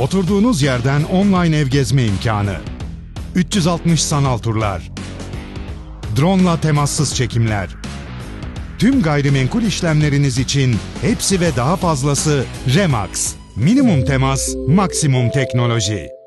Oturduğunuz yerden online ev gezme imkanı. 360 sanal turlar. Drone'la temassız çekimler. Tüm gayrimenkul işlemleriniz için hepsi ve daha fazlası Remax. Minimum temas, maksimum teknoloji.